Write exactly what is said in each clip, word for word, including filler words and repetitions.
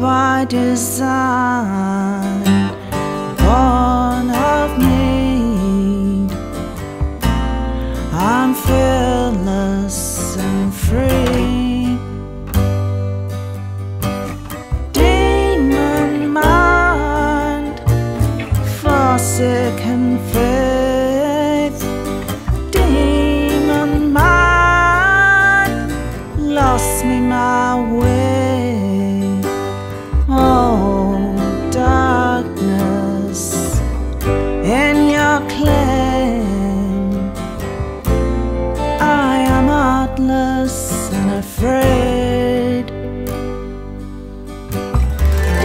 by design, born of need. I'm fearless and free. Demon mind, forsaken faith. Demon mind, lost me my way. And afraid,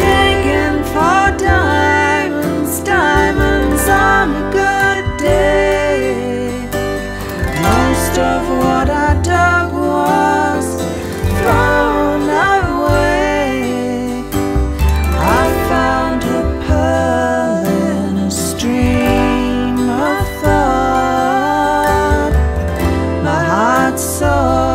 digging for diamonds, diamonds on a good day. Most of what I dug was thrown away. I found a pearl in a stream of thought. My heart soared.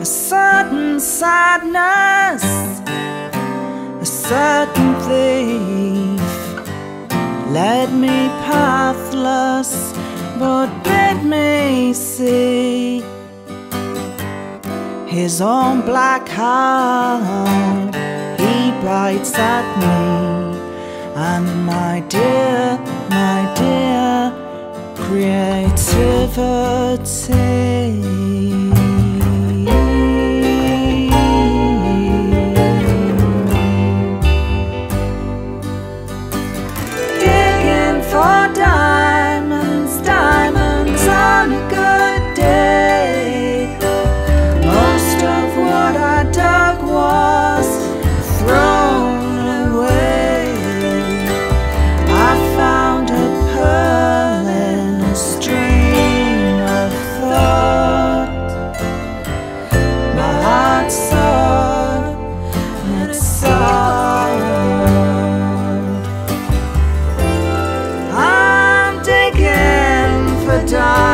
A certain sadness, a certain thief led me pathless, but bid me see his own black heart. He bites at me, and my dear, my dear, creativity. Die.